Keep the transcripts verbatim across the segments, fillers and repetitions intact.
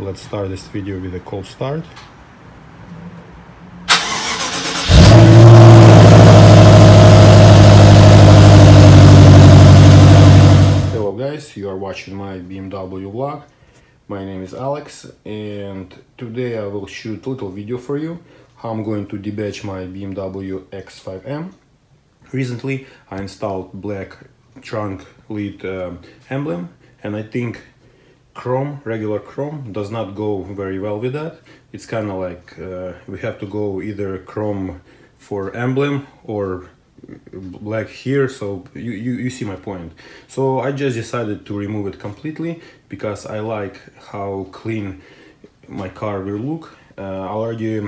Let's start this video with a cold start. Hello guys, you are watching my B M W vlog. My name is Alex and today I will shoot a little video for you how I'm going to debadge my B M W X five M. Recently I installed black trunk lid uh, emblem, and I think chrome, regular chrome, does not go very well with that. It's kind of like uh, we have to go either chrome for emblem or black here, so you, you, you see my point. So I just decided to remove it completely because I like how clean my car will look. Uh, I already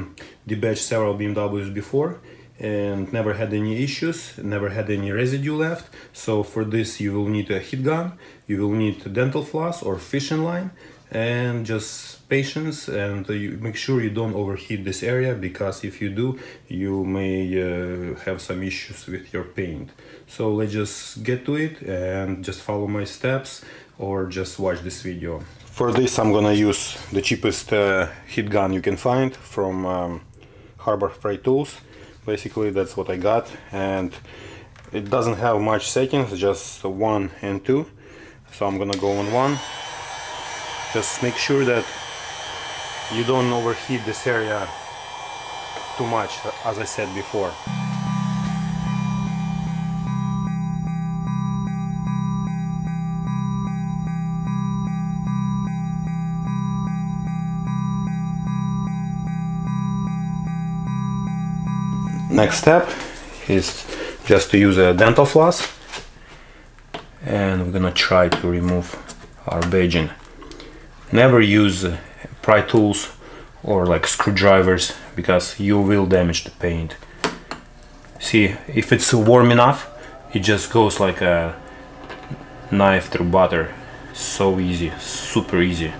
debadged several B M Ws before and never had any issues, never had any residue left. So for this you will need a heat gun, you will need dental floss or fishing line, and just patience, and you make sure you don't overheat this area, because if you do you may uh, have some issues with your paint. So let's just get to it and just follow my steps or just watch this video. For this I'm gonna use the cheapest uh, heat gun you can find from um, Harbor Freight Tools. Basically that's what I got, and it doesn't have much settings, just one and two. So I'm gonna go on one. Just make sure that you don't overheat this area too much, as I said before. Next step is just to use a dental floss, and we're gonna try to remove our badging. Never use pry tools or like screwdrivers, because you will damage the paint. See, if it's warm enough it just goes like a knife through butter. So easy, super easy.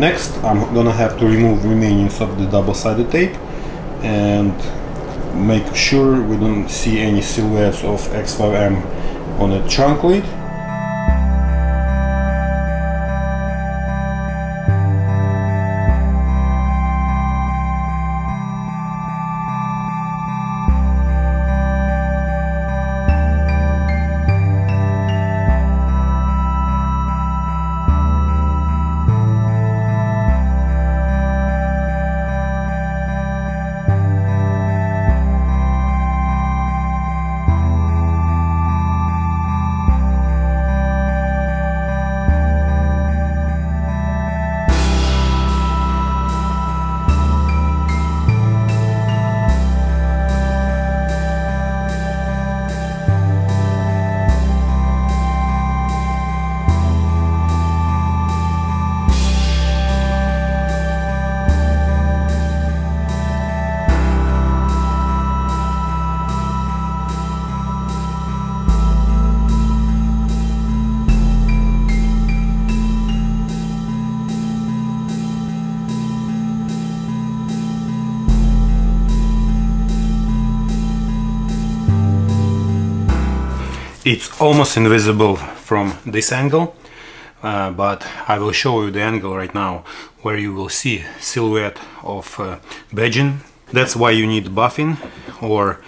Next, I'm gonna have to remove remains of the double-sided tape and make sure we don't see any silhouettes of X five M on the trunk lid. It's almost invisible from this angle, uh, but I will show you the angle right now where you will see silhouette of uh, badging. That's why you need buffing, or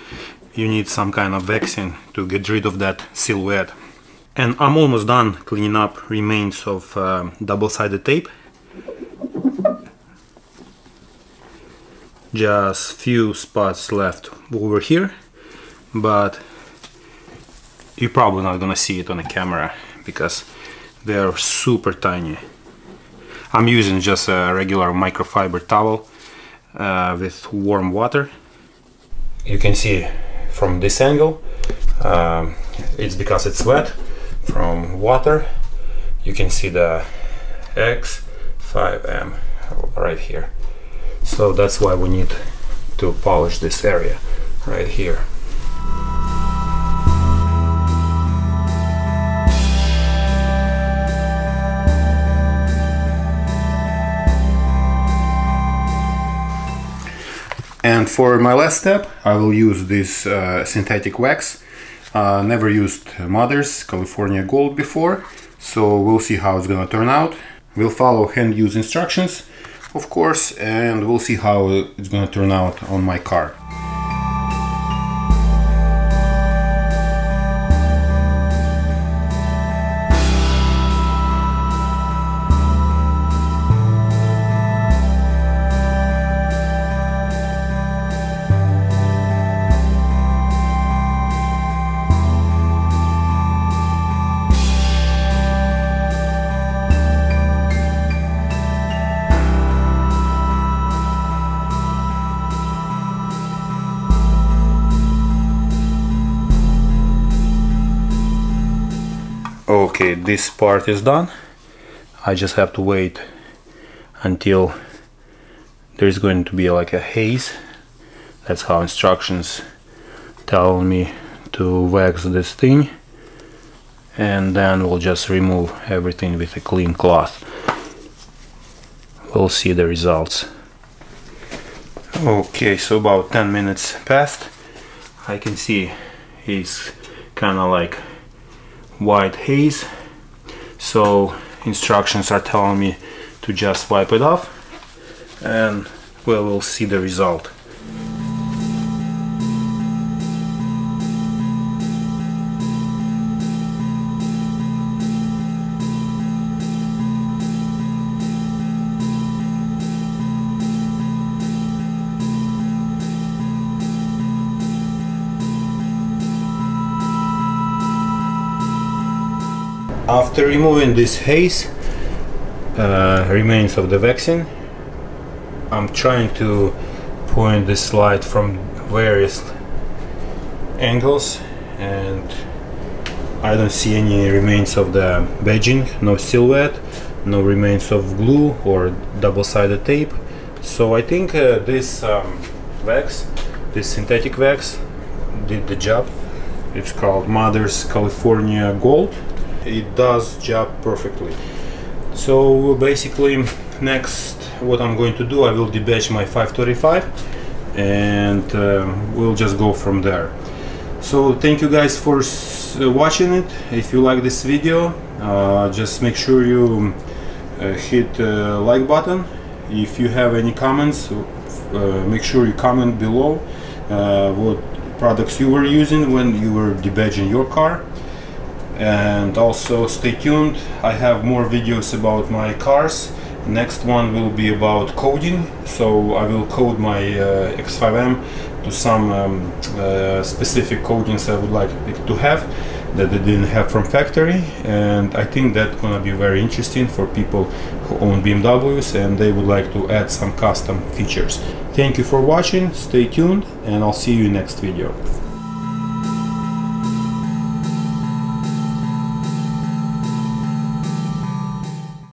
you need some kind of waxing to get rid of that silhouette. And I'm almost done cleaning up remains of uh, double-sided tape. Just few spots left over here, but you're probably not gonna see it on the camera because they are super tiny. I'm using just a regular microfiber towel uh, with warm water. You can see from this angle, um, it's because it's wet from water. You can see the X five M right here. So that's why we need to polish this area right here. And for my last step, I will use this uh, synthetic wax. Uh, never used Mother's California Gold before, so we'll see how it's gonna turn out. We'll follow hand use instructions, of course, and we'll see how it's gonna turn out on my car. Okay, this part is done. I just have to wait until there's going to be like a haze. That's how instructions tell me to wax this thing, and then we'll just remove everything with a clean cloth. We'll see the results. Okay, so about ten minutes passed. I can see it's kind of like white haze, so instructions are telling me to just wipe it off, and we will see the result. After removing this haze, uh, remains of the vaccine, I'm trying to point this light from various angles, and I don't see any remains of the badging, no silhouette, no remains of glue or double-sided tape. So I think uh, this um, wax, this synthetic wax, did the job. It's called Mother's California Gold. It does job perfectly. So basically, next what I'm going to do, I will debadge my five thirty-five, and uh, we'll just go from there. So thank you guys for s watching it. If you like this video, uh, just make sure you uh, hit the like button. If you have any comments, uh, make sure you comment below uh, what products you were using when you were debadging your car. And also stay tuned, I have more videos about my cars. Next one will be about coding, so I will code my uh, X five M to some um, uh, specific codings I would like it to have that they didn't have from factory, and I think that's gonna be very interesting for people who own B M Ws and they would like to add some custom features. Thank you for watching, stay tuned, and I'll see you next video.